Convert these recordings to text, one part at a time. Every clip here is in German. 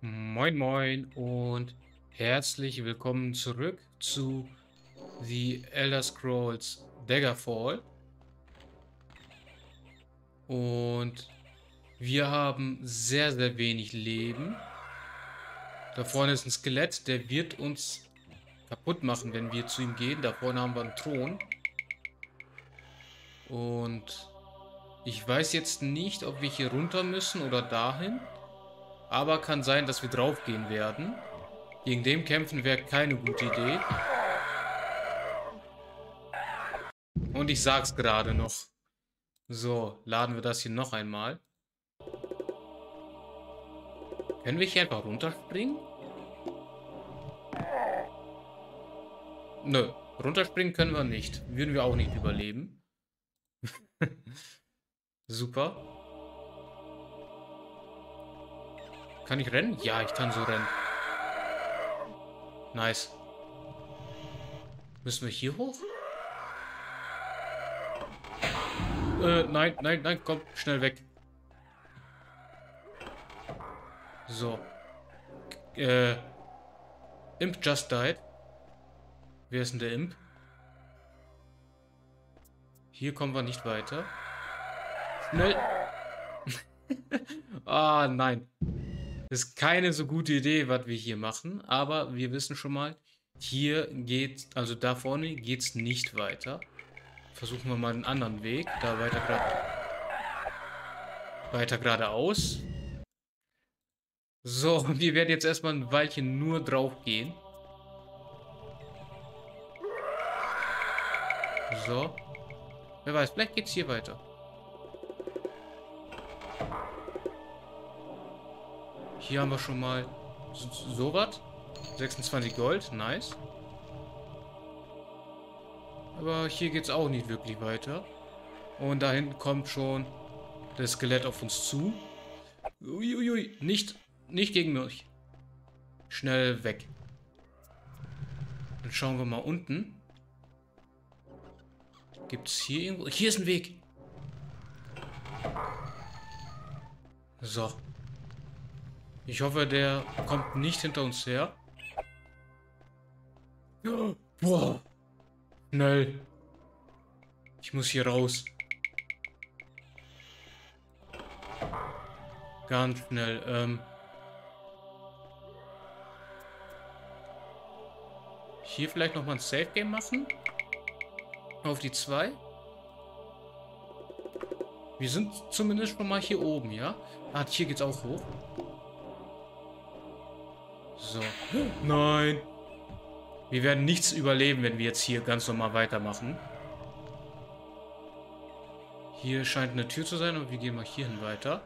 Moin moin und herzlich willkommen zurück zu The Elder Scrolls Daggerfall. Und wir haben sehr, sehr wenig Leben. Da vorne ist ein Skelett, der wird uns kaputt machen, wenn wir zu ihm gehen. Da vorne haben wir einen Thron. Und ich weiß jetzt nicht, ob wir hier runter müssen oder dahin. Aber kann sein, dass wir draufgehen werden. Gegen den kämpfen wäre keine gute Idee. Und ich sag's gerade noch. So, laden wir das hier noch einmal. Können wir hier einfach runterspringen? Nö, runterspringen können wir nicht. Würden wir auch nicht überleben. Super. Kann ich rennen? Ja, ich kann so rennen. Nice. Müssen wir hier hoch? Nein, nein, nein, komm, schnell weg. So. Imp just died. Wer ist denn der Imp? Hier kommen wir nicht weiter. Schnell. Ah, nein. Ist keine so gute Idee, was wir hier machen. Aber wir wissen schon mal, hier geht's, also da vorne geht's nicht weiter. Versuchen wir mal einen anderen Weg. Da weiter geradeaus. So, und wir werden jetzt erstmal ein Weilchen nur drauf gehen. So. Wer weiß, vielleicht geht's hier weiter. Hier haben wir schon mal so was. 26 Gold, nice. Aber hier geht es auch nicht wirklich weiter. Und dahin kommt schon das Skelett auf uns zu. Uiuiui, nicht gegen mich. Schnell weg. Dann schauen wir mal unten. Gibt es hier irgendwo... Hier ist ein Weg. So. Ich hoffe, der kommt nicht hinter uns her. Boah. Schnell. Ich muss hier raus. Ganz schnell. Hier vielleicht nochmal ein Save Game machen. Auf die 2. Wir sind zumindest schon mal hier oben, ja? Ah, hier geht's auch hoch. So. Nein. Wir werden nichts überleben, wenn wir jetzt hier ganz normal weitermachen. Hier scheint eine Tür zu sein und wir gehen mal hierhin weiter.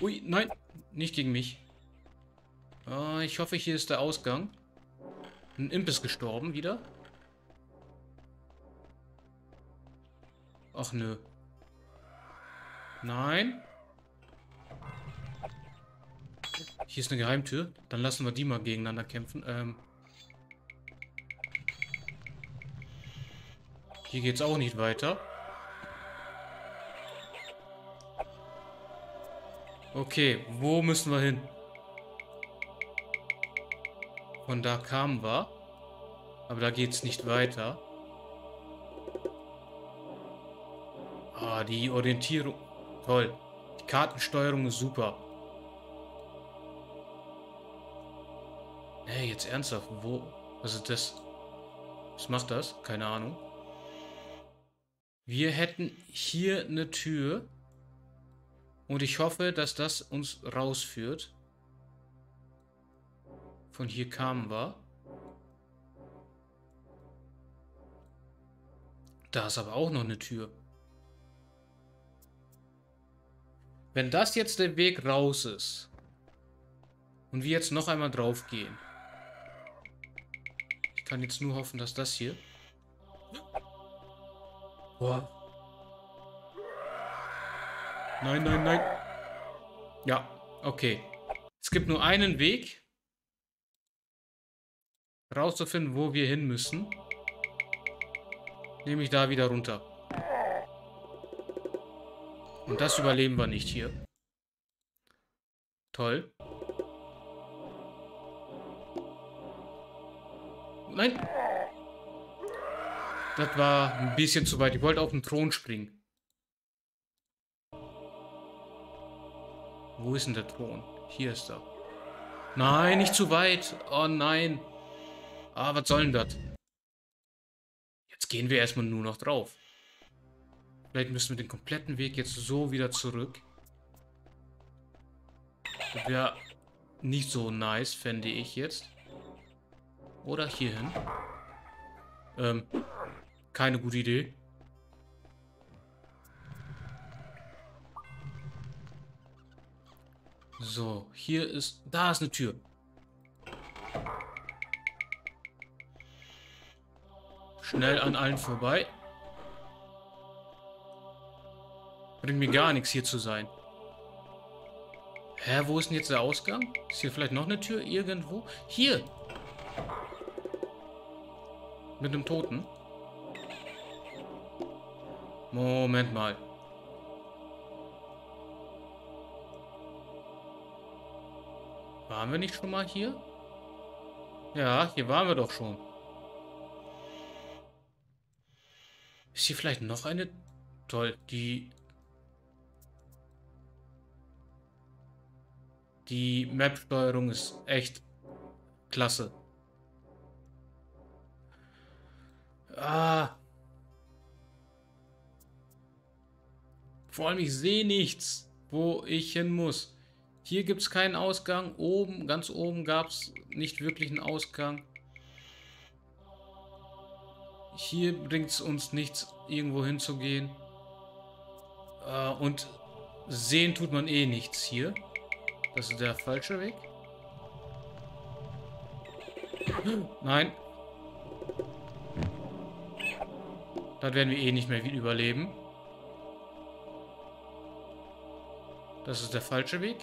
Ui, nein. Nicht gegen mich. Ich hoffe, hier ist der Ausgang. Ein Imp ist gestorben wieder. Ach nö. Nein. Hier ist eine Geheimtür. Dann lassen wir die mal gegeneinander kämpfen. Hier geht's auch nicht weiter. Okay, wo müssen wir hin? Von da kamen wir. Aber da geht's nicht weiter. Ah, die Orientierung. Toll. Die Kartensteuerung ist super. Hey, jetzt ernsthaft, wo? Also das... Was macht das? Keine Ahnung. Wir hätten hier eine Tür. Und ich hoffe, dass das uns rausführt. Von hier kamen wir. Da ist aber auch noch eine Tür. Wenn das jetzt der Weg raus ist und wir jetzt noch einmal drauf gehen. Ich kann jetzt nur hoffen, dass das hier... Boah. Nein, nein, nein. Ja, okay. Es gibt nur einen Weg, rauszufinden, wo wir hin müssen. Nämlich da wieder runter. Und das überleben wir nicht hier. Toll. Nein. Das war ein bisschen zu weit. Ich wollte auf den Thron springen. Wo ist denn der Thron? Hier ist er. Nein, nicht zu weit. Oh nein. Ah, was soll denn das? Jetzt gehen wir erstmal nur noch drauf. Vielleicht müssen wir den kompletten Weg jetzt so wieder zurück. Das wäre nicht so nice, fände ich jetzt. Oder hierhin. Keine gute Idee. So, hier ist... Da ist eine Tür. Schnell an allen vorbei. Bringt mir gar nichts, hier zu sein. Hä, wo ist denn jetzt der Ausgang? Ist hier vielleicht noch eine Tür irgendwo? Hier! Mit einem Toten. Moment mal. Waren wir nicht schon mal hier? Ja, hier waren wir doch schon. Ist hier vielleicht noch eine? Toll, die Map-Steuerung ist echt klasse. Ah. Vor allem, ich sehe nichts, wo ich hin muss. Hier gibt es keinen Ausgang. Oben, ganz oben gab es nicht wirklich einen Ausgang. Hier bringt es uns nichts, irgendwo hinzugehen. Und sehen tut man eh nichts hier. Das ist der falsche Weg. Nein. Das werden wir eh nicht mehr überleben. Das ist der falsche Weg.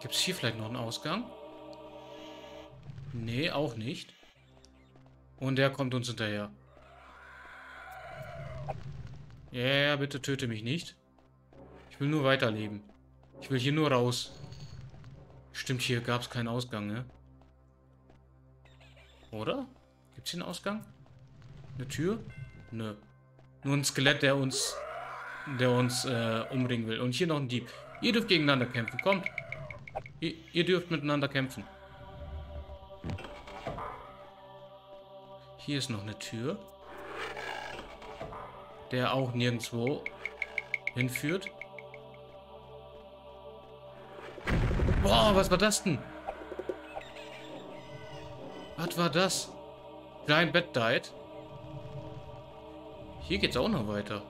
Gibt es hier vielleicht noch einen Ausgang? Nee, auch nicht. Und der kommt uns hinterher. Ja, yeah, bitte töte mich nicht. Ich will nur weiterleben. Ich will hier nur raus. Stimmt, hier gab es keinen Ausgang, ne? Oder? Gibt es hier einen Ausgang? Eine Tür? Nö. Nur ein Skelett, der uns umbringen will. Und hier noch ein Dieb. Ihr dürft gegeneinander kämpfen. Kommt. Ihr dürft miteinander kämpfen. Hier ist noch eine Tür. Der auch nirgendwo hinführt. Boah, was war das denn? Was war das? Klein Bett died. Hier geht's auch noch weiter.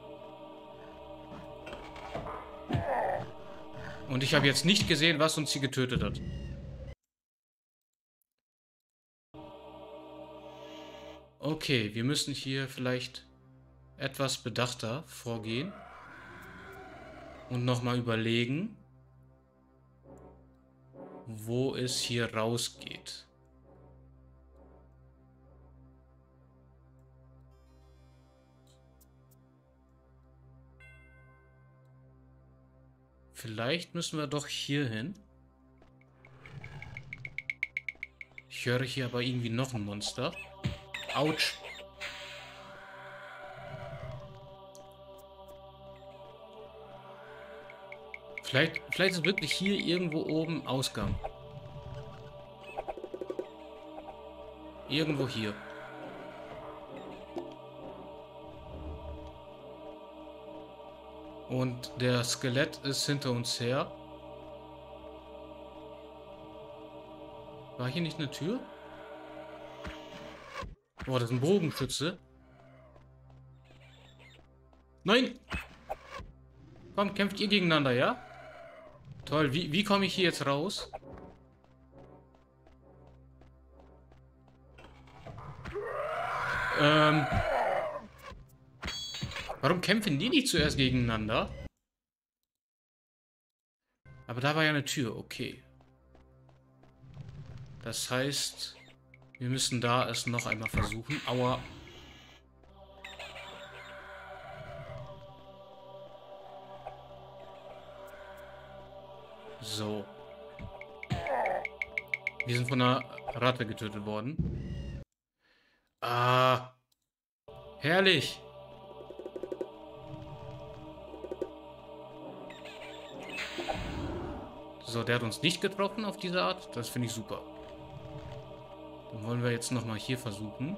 Und ich habe jetzt nicht gesehen, was uns hier getötet hat. Okay, wir müssen hier vielleicht etwas bedachter vorgehen. Und nochmal überlegen, wo es hier rausgeht. Vielleicht müssen wir doch hier hin. Ich höre hier aber irgendwie noch ein Monster. Autsch. Vielleicht ist wirklich hier irgendwo oben Ausgang. Irgendwo hier. Und der Skelett ist hinter uns her. War hier nicht eine Tür? Boah, das ist ein Bogenschütze. Nein! Komm, kämpft ihr gegeneinander, ja? Toll, wie komme ich hier jetzt raus? Warum kämpfen die nicht zuerst gegeneinander? Aber da war ja eine Tür, okay. Das heißt, wir müssen da es noch einmal versuchen. Aua. So. Wir sind von einer Ratte getötet worden. Ah. Herrlich. So, der hat uns nicht getroffen auf diese Art. Das finde ich super. Dann wollen wir jetzt nochmal hier versuchen.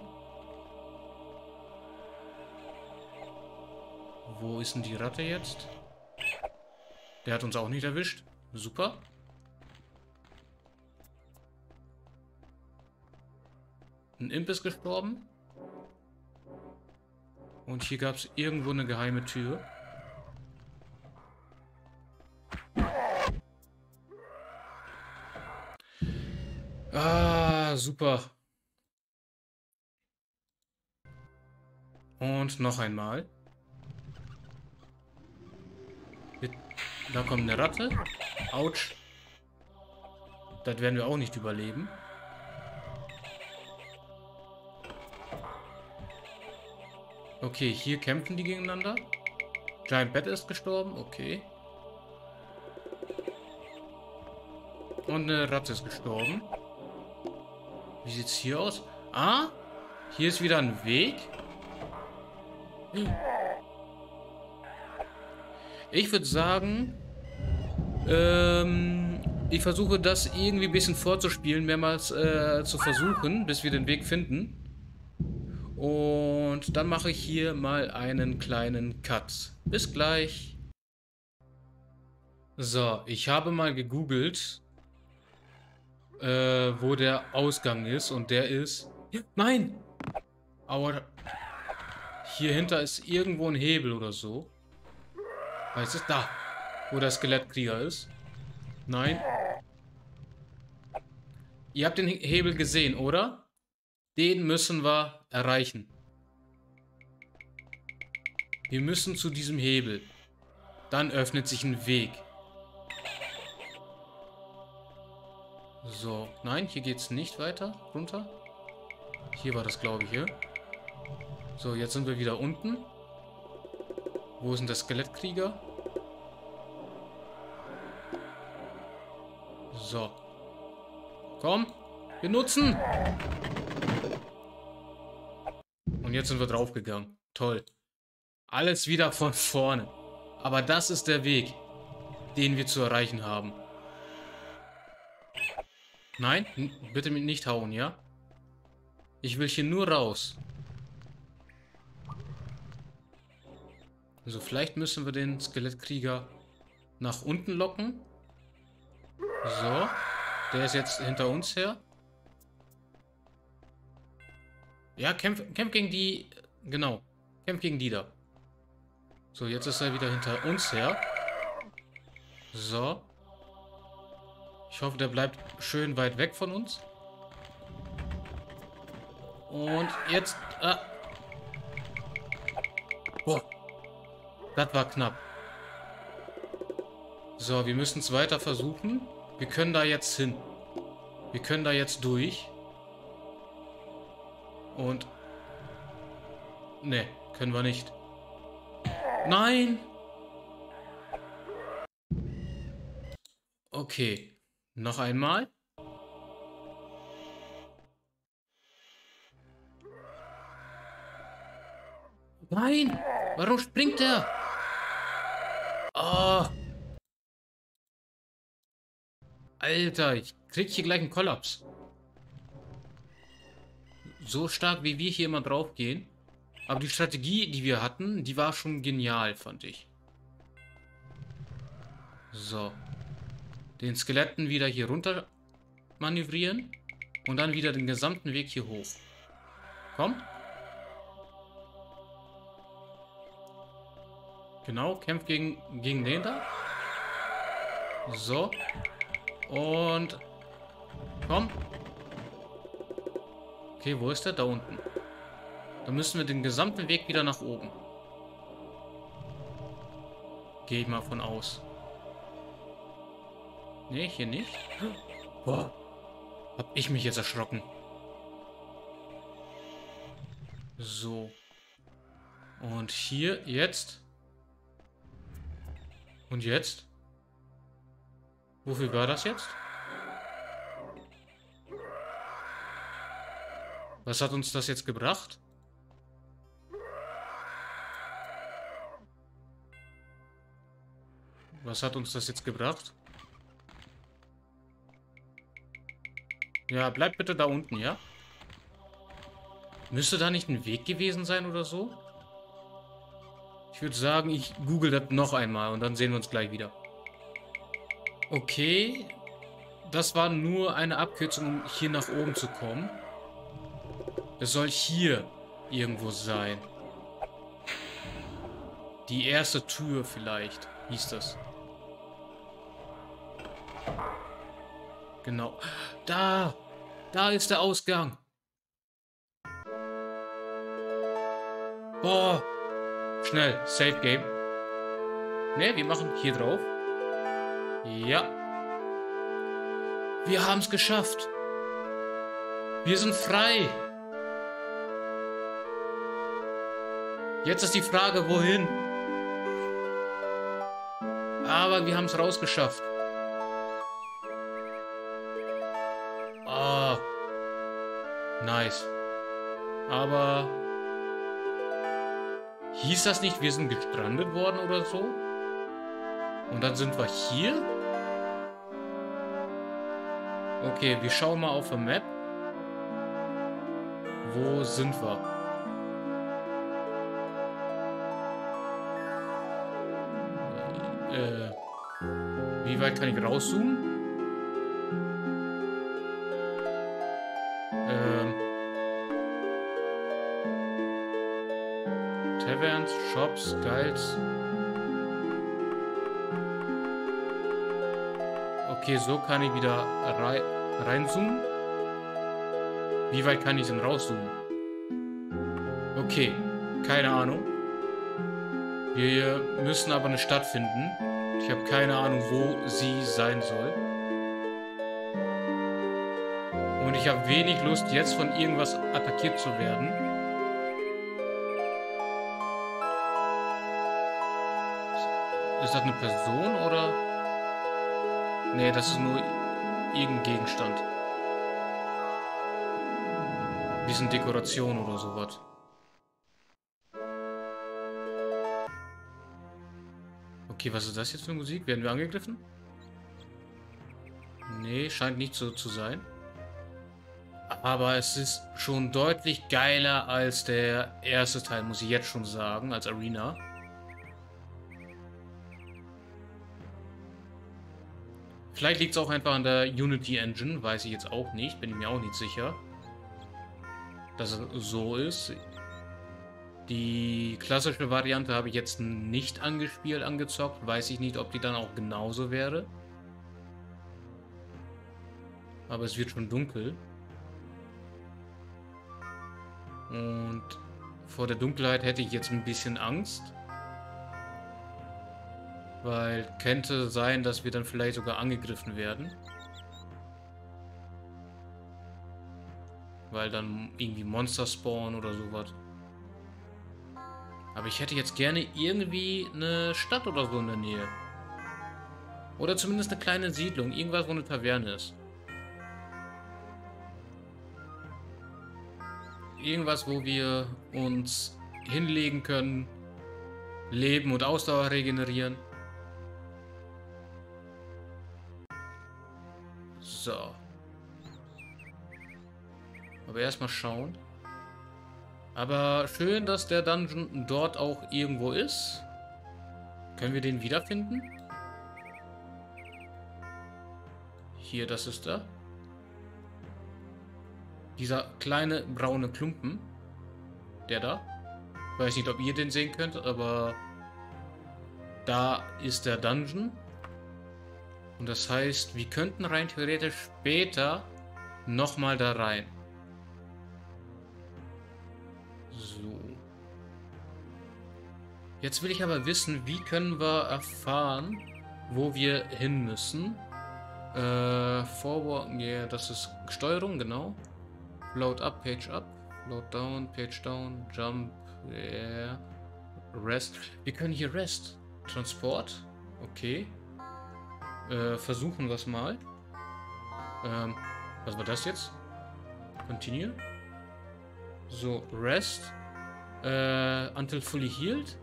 Wo ist denn die Ratte jetzt? Der hat uns auch nicht erwischt. Super. Ein Imp ist gestorben. Und hier gab es irgendwo eine geheime Tür. Ah, super. Und noch einmal. Da kommt eine Ratte. Autsch. Das werden wir auch nicht überleben. Okay, hier kämpfen die gegeneinander. Giant Bat ist gestorben. Okay. Und eine Ratte ist gestorben. Wie sieht es hier aus? Ah, hier ist wieder ein Weg. Ich würde sagen, ich versuche das irgendwie ein bisschen vorzuspielen, mehrmals zu versuchen, bis wir den Weg finden. Und dann mache ich hier mal einen kleinen Cut. Bis gleich. So, ich habe mal gegoogelt, wo der Ausgang ist. Und der ist... Nein! Aber hier hinter ist irgendwo ein Hebel oder so. Es ist da, wo der Skelettkrieger ist. Nein. Ihr habt den Hebel gesehen, oder? Den müssen wir erreichen. Wir müssen zu diesem Hebel. Dann öffnet sich ein Weg. So, nein, hier geht es nicht weiter runter. Hier war das, glaube ich, hier. So, jetzt sind wir wieder unten. Wo ist denn der Skelettkrieger? So. Komm. Benutzen. Und jetzt sind wir draufgegangen. Toll. Alles wieder von vorne. Aber das ist der Weg, den wir zu erreichen haben. Nein, bitte mich nicht hauen, ja? Ich will hier nur raus. Also vielleicht müssen wir den Skelettkrieger nach unten locken. So. Der ist jetzt hinter uns her. Ja, kämpf gegen die... Genau. Kämpf gegen die da. So, jetzt ist er wieder hinter uns her. So. Ich hoffe, der bleibt schön weit weg von uns. Und jetzt... Ah. Boah. Das war knapp. So, wir müssen es weiter versuchen. Wir können da jetzt hin. Wir können da jetzt durch. Und... Ne, können wir nicht. Nein! Okay. Noch einmal. Nein! Warum springt er? Oh. Alter, ich krieg hier gleich einen Kollaps. So stark, wie wir hier immer drauf gehen. Aber die Strategie, die wir hatten, die war schon genial, fand ich. So. Den Skeletten wieder hier runter manövrieren. Und dann wieder den gesamten Weg hier hoch. Komm. Genau, kämpft gegen den da. So. Und... Komm. Okay, wo ist der? Da unten. Dann müssen wir den gesamten Weg wieder nach oben. Gehe ich mal von aus. Ne, hier nicht. Boah. Hab ich mich jetzt erschrocken. So. Und hier, jetzt... Und jetzt? Wofür war das jetzt? Was hat uns das jetzt gebracht? Was hat uns das jetzt gebracht? Ja, bleibt bitte da unten, ja? Müsste da nicht ein Weg gewesen sein oder so? Ich würde sagen, ich google das noch einmal und dann sehen wir uns gleich wieder. Okay. Das war nur eine Abkürzung, um hier nach oben zu kommen. Es soll hier irgendwo sein. Die erste Tür vielleicht, hieß das. Genau. Da! Da ist der Ausgang. Boah! Schnell, Save Game. Ne, wir machen hier drauf. Ja. Wir haben es geschafft. Wir sind frei. Jetzt ist die Frage, wohin? Aber wir haben es rausgeschafft. Ah. Nice. Aber... hieß das nicht, wir sind gestrandet worden oder so? Und dann sind wir hier? Okay, wir schauen mal auf der Map. Wo sind wir? Wie weit kann ich rauszoomen? Taverns, Shops, Guides. Okay, so kann ich wieder reinzoomen. Wie weit kann ich denn rauszoomen? Okay, keine Ahnung. Wir müssen aber eine Stadt finden. Ich habe keine Ahnung, wo sie sein soll. Und ich habe wenig Lust, jetzt von irgendwas attackiert zu werden. Ist das eine Person oder? Nee, das ist nur irgendein Gegenstand. Wie sind Dekorationen oder sowas. Okay, was ist das jetzt für Musik? Werden wir angegriffen? Nee, scheint nicht so zu sein. Aber es ist schon deutlich geiler als der erste Teil, muss ich jetzt schon sagen, als Arena. Vielleicht liegt es auch einfach an der Unity Engine, weiß ich jetzt auch nicht, bin ich mir auch nicht sicher, dass es so ist. Die klassische Variante habe ich jetzt nicht angezockt, weiß ich nicht, ob die dann auch genauso wäre. Aber es wird schon dunkel. Und vor der Dunkelheit hätte ich jetzt ein bisschen Angst. Weil könnte sein, dass wir dann vielleicht sogar angegriffen werden. Weil dann irgendwie Monster spawnen oder sowas. Aber ich hätte jetzt gerne irgendwie eine Stadt oder so in der Nähe. Oder zumindest eine kleine Siedlung. Irgendwas, wo eine Taverne ist. Irgendwas, wo wir uns hinlegen können. Leben und Ausdauer regenerieren. So. Aber erstmal schauen. Aber schön, dass der Dungeon dort auch irgendwo ist. Können wir den wiederfinden? Hier, das ist er. Dieser kleine braune Klumpen. Der da. Ich weiß nicht, ob ihr den sehen könnt, aber da ist der Dungeon. Und das heißt, wir könnten rein theoretisch später nochmal da rein. So. Jetzt will ich aber wissen, wie können wir erfahren, wo wir hin müssen. Forward, yeah, das ist Steuerung, genau. Load up, page down, jump, yeah, rest. Wir können hier rest. Transport, okay. Versuchen wir es mal. Was war das jetzt? Continue. So, Rest. Until fully healed.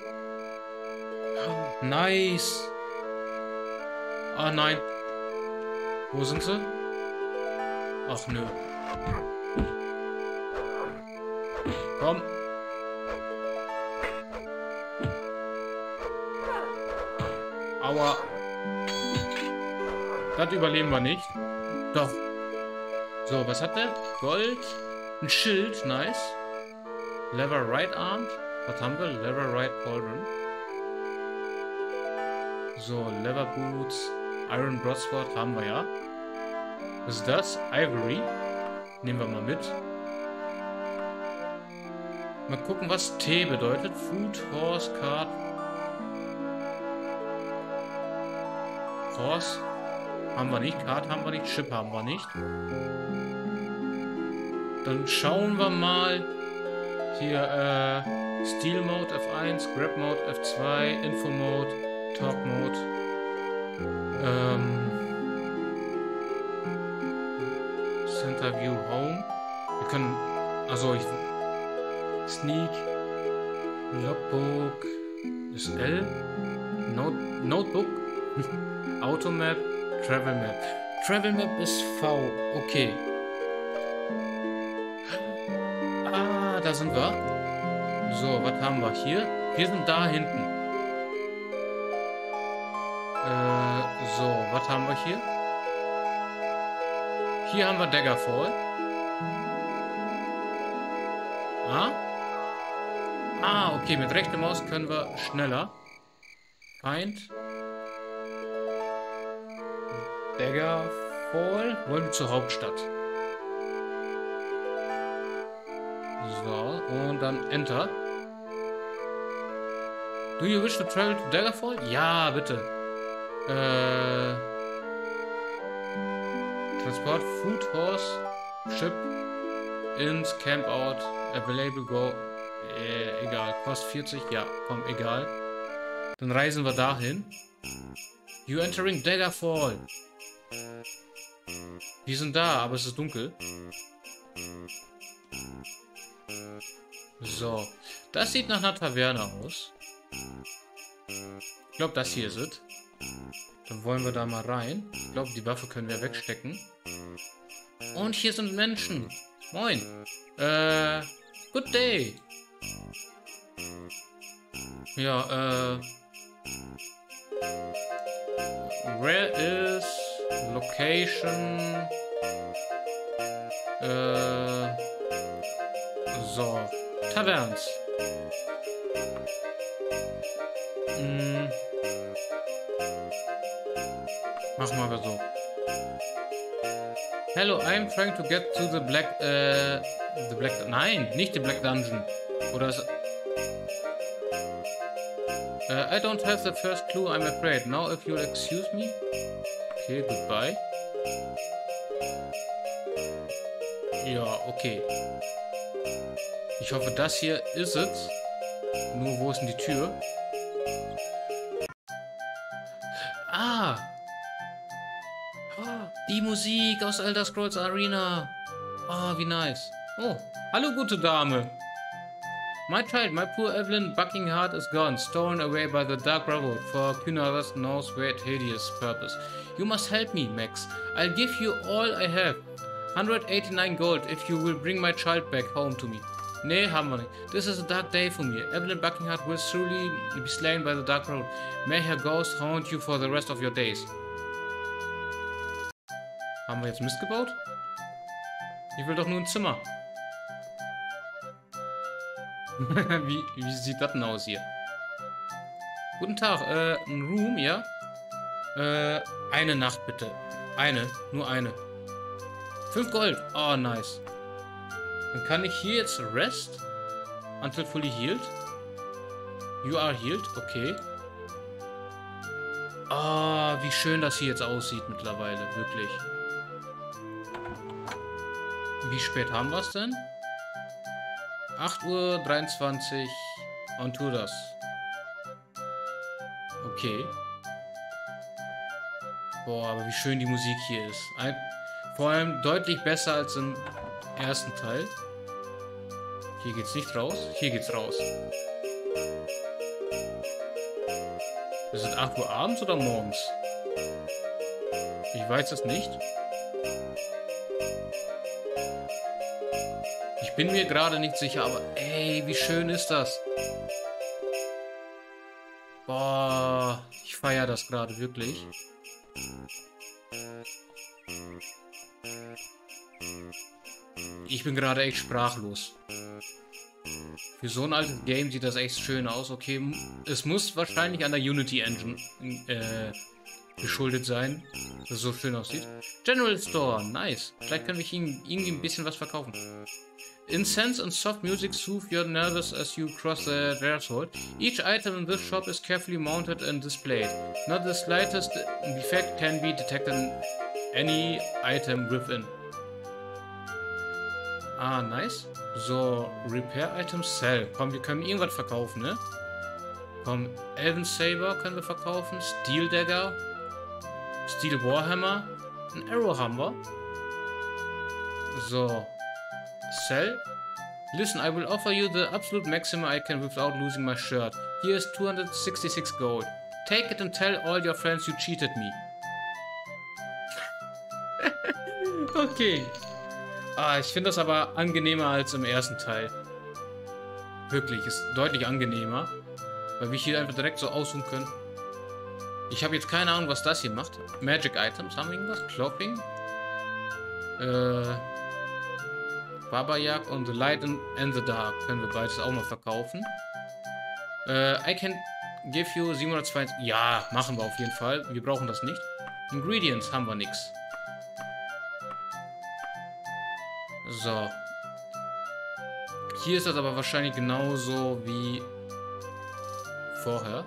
Oh, nice. Ah, nein. Wo sind sie? Ach, nö. Komm. Aua. Das überleben wir nicht. Doch. So, was hat der? Gold. Ein Schild. Nice. Lever right arm. Was haben wir? Lever right pauldron. So, Lever Boots. Iron Broadsword haben wir ja. Was ist das? Ivory. Nehmen wir mal mit. Mal gucken, was T bedeutet. Food, Horse, Card. Horse haben wir nicht. Card haben wir nicht. Chip haben wir nicht. Dann schauen wir mal. Hier, Steel Mode F1, Grab Mode F2, Info Mode, Talk Mode. Center View Home. Wir können. Also ich. Sneak. Logbook. Ist L. Notebook. Automap. Travel Map. Travel Map ist V. Okay. Ah, da sind wir. So, was haben wir hier? Wir sind da hinten. So, was haben wir hier? Hier haben wir Daggerfall. Ah? Ah, okay, mit rechter Maus können wir schneller. Feind. Daggerfall. Wollen wir zur Hauptstadt. So, und dann Enter. Do you wish to travel to Daggerfall? Ja, bitte. Transport, Food, Horse, Ship, Inns, Camp Out, Available, Go, egal, Kost 40, ja, komm, egal. Dann reisen wir dahin. You entering Daggerfall. Die sind da, aber es ist dunkel. So, das sieht nach einer Taverne aus. Ich glaube, das hier ist es. Dann wollen wir da mal rein. Ich glaube, die Waffe können wir wegstecken. Und hier sind Menschen. Moin. Good day. Ja, Where is location? So. Taverns. Hm. Machen wir so. Hello, I'm trying to get to the black, nein, nicht the black dungeon. Oder ist... I don't have the first clue, I'm afraid. Now, if you'll excuse me. Okay, goodbye. Ja, okay. Ich hoffe, das hier ist es. Nur, wo ist denn die Tür? Ah! Oh, die Musik aus Elder Scrolls Arena. Ah, oh, wie nice. Oh, hallo gute Dame. My child, my poor Evelyn Buckingheart is gone, stolen away by the dark brotherhood for Cunara's knows great hideous purpose. You must help me, Max. I'll give you all I have. 189 gold if you will bring my child back home to me. Nee, haben wir nicht. This is a dark day for me. Evelyn Buckingheart will surely be slain by the dark brotherhood. May her ghost haunt you for the rest of your days. Haben wir jetzt Mist gebaut? Ich will doch nur ein Zimmer. Wie sieht das denn aus hier? Guten Tag, ein Room, ja? Eine Nacht bitte. Eine, nur eine. 5 Gold. Oh, nice. Dann kann ich hier jetzt Rest. Until fully healed. You are healed, okay. Ah, wie schön das hier jetzt aussieht mittlerweile, wirklich. Wie spät haben wir es denn? 8:23 Uhr on Tour das. Okay. Boah, aber wie schön die Musik hier ist. Vor allem deutlich besser als im ersten Teil. Hier geht's nicht raus. Hier geht's raus. Ist es 8 Uhr abends oder morgens? Ich weiß es nicht. Ich bin mir gerade nicht sicher, aber ey, wie schön ist das? Boah, ich feiere das gerade wirklich. Ich bin gerade echt sprachlos. Für so ein altes Game sieht das echt schön aus. Okay, es muss wahrscheinlich an der Unity Engine geschuldet sein, dass es so schön aussieht. General Store, nice. Vielleicht können wir Ihnen irgendwie ein bisschen was verkaufen. Incense and soft music soothe your nerves as you cross the threshold. Each item in this shop is carefully mounted and displayed. Not the slightest defect can be detected in any item within. Ah, nice. So, Repair Items Sell. Komm, wir können irgendwas verkaufen, ne? Komm, Elven Saber können wir verkaufen. Steel Dagger. Steel Warhammer. Ein Arrow haben wir. So. Sell. Listen, I will offer you the absolute maximum I can without losing my shirt. Here is 266 gold. Take it and tell all your friends you cheated me. Okay. Ah, ich finde das aber angenehmer als im ersten Teil. Wirklich, ist deutlich angenehmer. Weil wir hier einfach direkt so auszoomen können. Ich habe jetzt keine Ahnung, was das hier macht. Magic Items, haben wir irgendwas? Clopping? Babajak und The Light and the Dark können wir beides auch mal verkaufen. I can give you 720. Ja, machen wir auf jeden Fall. Wir brauchen das nicht. Ingredients haben wir nichts. So. Hier ist das aber wahrscheinlich genauso wie vorher.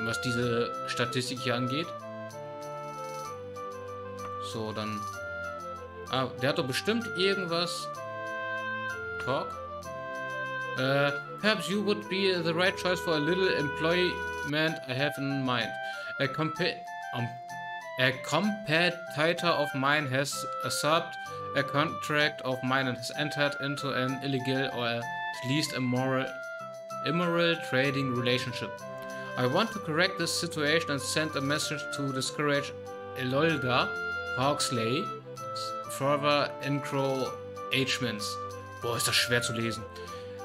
Was diese Statistik hier angeht. So, dann... Ah, der hat doch bestimmt irgendwas. Talk. Perhaps you would be the right choice for a little employment I have in mind. A competitor of mine has usurped a contract of mine and has entered into an illegal or at least immoral trading relationship. I want to correct this situation and send a message to discourage Elolda Hawksley further encroachments. Boah, ist das schwer zu lesen.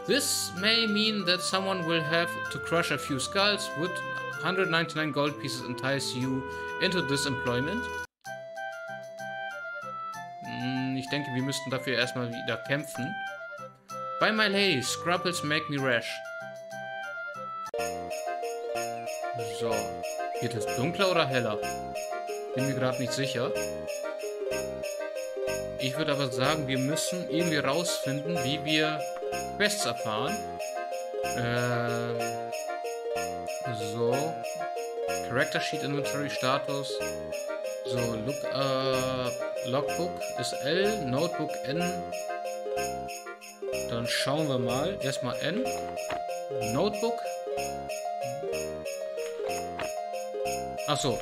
This may mean that someone will have to crush a few skulls. Would 199 gold pieces entice you into this employment? Ich denke, wir müssten dafür erstmal wieder kämpfen. By my lady, scruples make me rash. So. Wird es dunkler oder heller? Bin mir gerade nicht sicher. Ich würde aber sagen, wir müssen irgendwie rausfinden, wie wir Quests erfahren. So. Character Sheet, Inventory, Status. So, Logbook ist L, Notebook N. Dann schauen wir mal. Erstmal N. Notebook. Achso.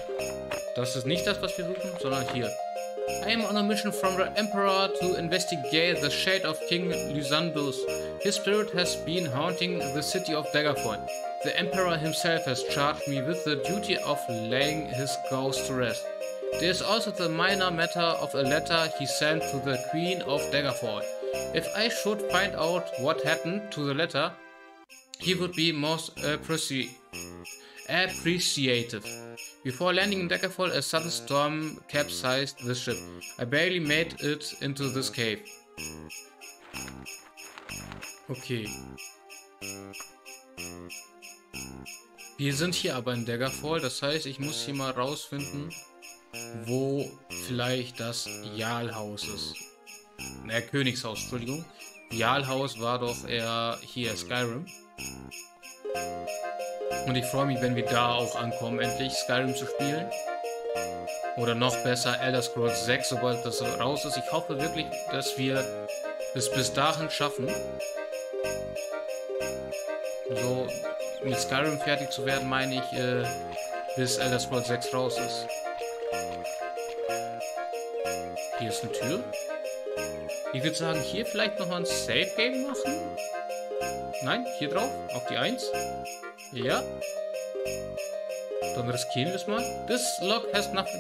Das ist nicht das, was wir suchen, sondern hier. I am on a mission from the Emperor to investigate the shade of King Lysandus. His spirit has been haunting the city of Daggerfall. The Emperor himself has charged me with the duty of laying his ghost to rest. There is also the minor matter of a letter he sent to the Queen of Daggerfall. If I should find out what happened to the letter, he would be most appreciative. Before landing in Daggerfall, a sudden storm capsized the ship. I barely made it into this cave. Okay. Wir sind hier aber in Daggerfall, das heißt, ich muss hier mal rausfinden, wo vielleicht das Jarlhaus ist. Na, Königshaus, Entschuldigung. Jarlhaus war doch eher hier Skyrim. Und ich freue mich, wenn wir da auch ankommen, endlich Skyrim zu spielen. Oder noch besser, Elder Scrolls 6, sobald das raus ist. Ich hoffe wirklich, dass wir es bis dahin schaffen. So, mit Skyrim fertig zu werden, meine ich, bis Elder Scrolls 6 raus ist. Hier ist eine Tür. Ich würde sagen, hier vielleicht nochmal ein Save Game machen. Nein, hier drauf. Auf die 1. Ja. Dann riskieren wir es mal. This lock has nothing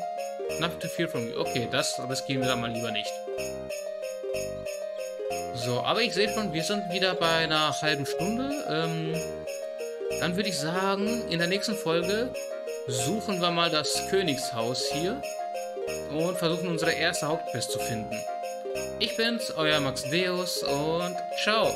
to fear from you. Okay, das riskieren wir dann mal lieber nicht. So, aber ich sehe schon, wir sind wieder bei einer halben Stunde. Dann würde ich sagen, in der nächsten Folge suchen wir mal das Königshaus hier und versuchen unsere erste Hauptquest zu finden. Ich bin's, euer Max Deus und ciao!